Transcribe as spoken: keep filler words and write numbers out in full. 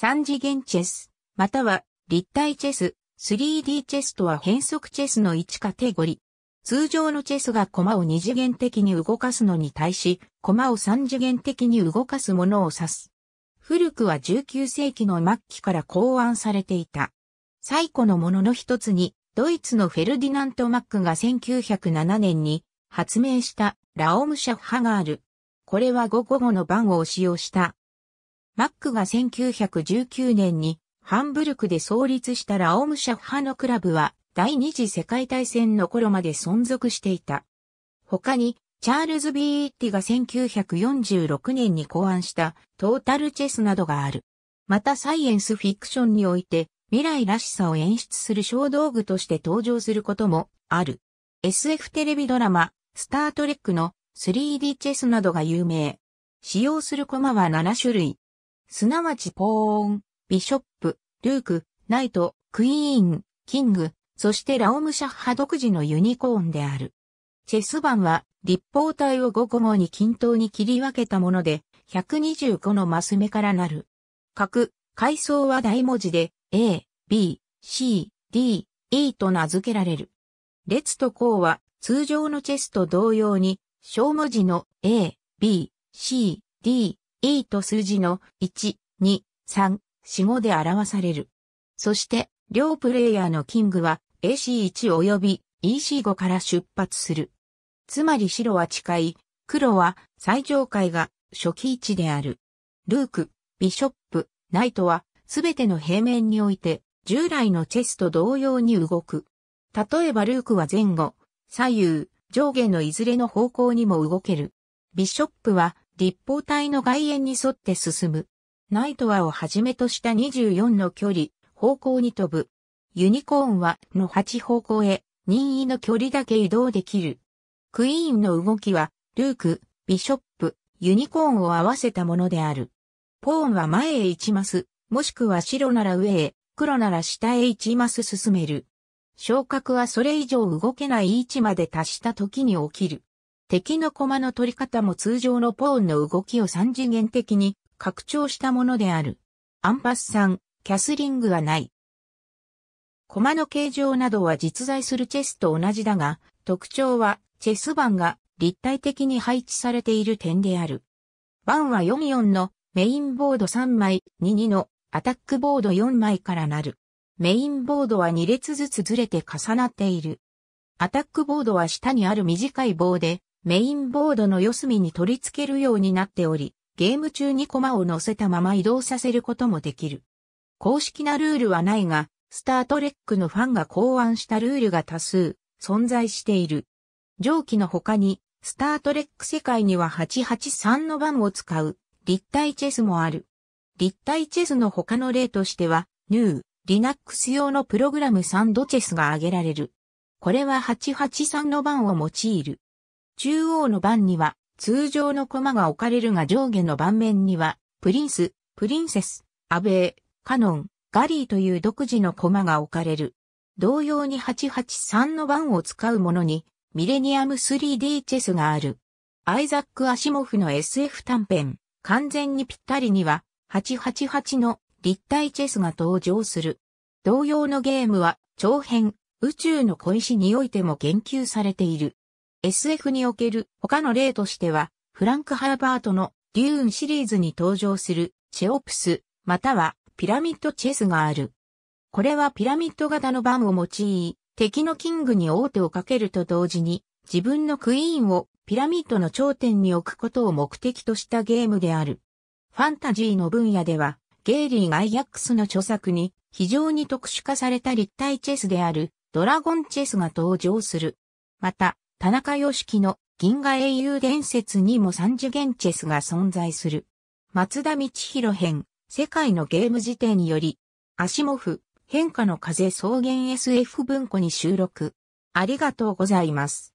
三次元チェス、または立体チェス、スリーディー チェスとは変則チェスの一カテゴリ。通常のチェスが駒を二次元的に動かすのに対し、駒を三次元的に動かすものを指す。古くはじゅうきゅうせいきの末期から考案されていた。最古のものの一つに、ドイツのフェルディナント・マックがせんきゅうひゃくななねんに発明したラオムシャッハがある。これはごごごの番を使用した。マックがせんきゅうひゃくじゅうきゅうねんにハンブルクで創立したラオムシャッハのクラブは第二次世界大戦の頃まで存続していた。他にチャールズ・ビーッティがせんきゅうひゃくよんじゅうろくねんに考案したトータルチェスなどがある。またサイエンスフィクションにおいて未来らしさを演出する小道具として登場することもある。エスエフ テレビドラマ、スタートレックの スリーディー チェスなどが有名。使用する駒はななしゅるい。すなわちポーン、ビショップ、ルーク、ナイト、クイーン、キング、そしてラオムシャッハ独自のユニコーンである。チェス盤は立方体をごごごに均等に切り分けたもので、ひゃくにじゅうごのマス目からなる。角、階層は大文字で、A、B、C、D、E と名付けられる。列と項は通常のチェスと同様に小文字の A、B、C、D、E と数字のいち、に、さん、よん、ごで表される。そして両プレイヤーのキングは エーシーいち 及び イーシーご から出発する。つまり白は地階、黒は最上階が初期位置である。ルーク、ビショップ、ナイトはすべての平面において、従来のチェスと同様に動く。例えばルークは前後、左右、上下のいずれの方向にも動ける。ビショップは立方体の外縁に沿って進む。ナイトはをはじめとしたにじゅうよんの距離、方向に飛ぶ。ユニコーンはのはち方向へ、任意の距離だけ移動できる。クイーンの動きは、ルーク、ビショップ、ユニコーンを合わせたものである。ポーンは前へいちマス。もしくは白なら上へ、黒なら下へいちマス進める。昇格はそれ以上動けない位置まで達した時に起きる。敵の駒の取り方も通常のポーンの動きを三次元的に拡張したものである。アンパスさん、キャスリングはない。駒の形状などは実在するチェスと同じだが、特徴はチェス盤が立体的に配置されている点である。盤はよんよんのメインボードさんまい、ににのアタックボードよんまいからなる。メインボードはに列ずつずれて重なっている。アタックボードは下にある短い棒で、メインボードの四隅に取り付けるようになっており、ゲーム中に駒を乗せたまま移動させることもできる。公式なルールはないが、スタートレックのファンが考案したルールが多数存在している。上記の他に、スタートレック世界にははちはちさんの盤を使う立体チェスもある。立体チェスの他の例としては、グヌ/リナックス 用のプログラムサンドチェスが挙げられる。これははちはちさんの盤を用いる。中央の盤には通常の駒が置かれるが上下の盤面には、プリンス、プリンセス、アベー、カノン、ガリーという独自の駒が置かれる。同様にはちはちさんの盤を使うものに、ミレニアム スリーディー チェスがある。アイザック・アシモフの エスエフ 短編、完全にぴったりには、はちはちはちの立体チェスが登場する。同様のゲームは長編宇宙の小石においても言及されている。エスエフ における他の例としては、フランク・ハーバートのデューンシリーズに登場するチェオプス、またはピラミッドチェスがある。これはピラミッド型の盤を用い、敵のキングに王手をかけると同時に、自分のクイーンをピラミッドの頂点に置くことを目的としたゲームである。ファンタジーの分野では、ゲイリー・ガイアックスの著作に非常に特殊化された立体チェスであるドラゴンチェスが登場する。また、田中良樹の銀河英雄伝説にも三次元チェスが存在する。松田道博編、世界のゲーム辞典により、アシモフ、変化の風草原 エスエフ 文庫に収録。ありがとうございます。